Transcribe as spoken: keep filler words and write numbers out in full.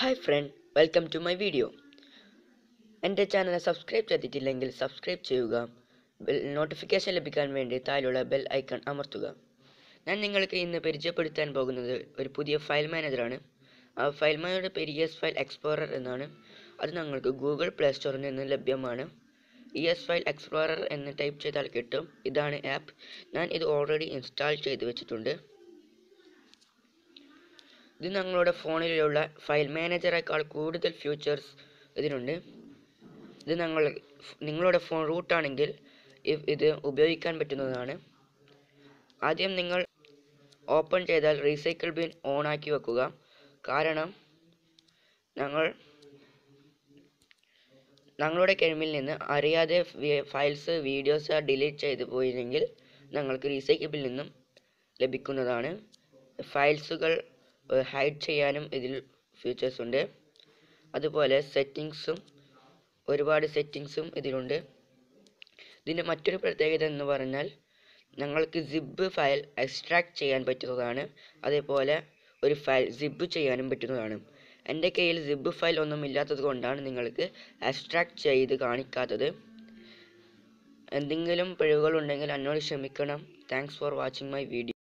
Hi friend, welcome to my video. എൻ്റെ channel subscribe ചെയ്തിട്ടില്ലെങ്കിൽ subscribe ചെയ്യുക, ബെൽ നോട്ടിഫിക്കേഷൻ ലഭിക്കാൻ വേണ്ടി താഴെയുള്ള ബെൽ ഐക്കൺ അമർത്തുക. ഞാൻ നിങ്ങൾക്ക് ഇന്ന് പരിചയപ്പെടുത്താൻ പോകുന്നത് ഒരു പുതിയ ഫയൽ മാനേജറാണ്. ആ ഫയൽ മാനേജറുടെ പേര് എസ് ഫയൽ എക്സ്പ്ലോറർ എന്നാണ്. അത് നിങ്ങൾക്ക് ഗൂഗിൾ പ്ലേ സ്റ്റോറിൽ നിന്ന് ലഭ്യമാണ്. എസ് ഫയൽ എക്സ്പ്ലോറർ എന്ന് ടൈപ്പ് ചെയ്താൽ കിട്ടും. ഇതാണ് ആപ്പ്. ഞാൻ ഇത് ഓൾറെഡി ഇൻസ്റ്റാൾ ചെയ്ത് വെച്ചിട്ടുണ്ട്. ഇത് ഞങ്ങളുടെ ഫോണിലുള്ള ഫയൽ മാനേജറേക്കാൾ കൂടുതൽ ഫീച്ചേഴ്സ് ഇതിനുണ്ട്. ഇത് ഞങ്ങൾ നിങ്ങളുടെ ഫോൺ റൂട്ടാണെങ്കിൽ ഇത് ഉപയോഗിക്കാൻ പറ്റുന്നതാണ്. ആദ്യം നിങ്ങൾ ഓപ്പൺ ചെയ്താൽ റീസൈക്കിൾ ബിൻ ഓൺ ആക്കി വെക്കുക. കാരണം ഞങ്ങൾ ഞങ്ങളുടെ കഴിവിൽ നിന്ന് അറിയാതെ ഫയൽസ് വീഡിയോസ് ഡിലീറ്റ് ചെയ്ത് പോയിരുന്നെങ്കിൽ ഞങ്ങൾക്ക് റീസൈക്കിൾ ബിൻ നിന്നും ലഭിക്കുന്നതാണ്. ഫയൽസുകൾ ഹൈഡ് ചെയ്യാനും ഇതിൽ ഫീച്ചേഴ്സ് ഉണ്ട്. അതുപോലെ സെറ്റിങ്സും ഒരുപാട് സെറ്റിങ്സും ഇതിലുണ്ട്. ഇതിൻ്റെ മറ്റൊരു പ്രത്യേകത എന്ന് പറഞ്ഞാൽ ഞങ്ങൾക്ക് സിബ് ഫയൽ എക്സ്ട്രാക്ട് ചെയ്യാൻ പറ്റുന്നതാണ്. അതേപോലെ ഒരു ഫയൽ സിബ് ചെയ്യാനും പറ്റുന്നതാണ്. എൻ്റെ കയ്യിൽ സിബ് ഫയൽ ഒന്നും ഇല്ലാത്തത് കൊണ്ടാണ് നിങ്ങൾക്ക് എക്സ്ട്രാക്ട് ചെയ്ത് കാണിക്കാത്തത്. എന്തെങ്കിലും പിഴവുകൾ ഉണ്ടെങ്കിൽ എന്നോട് ക്ഷമിക്കണം. Thanks for watching my video.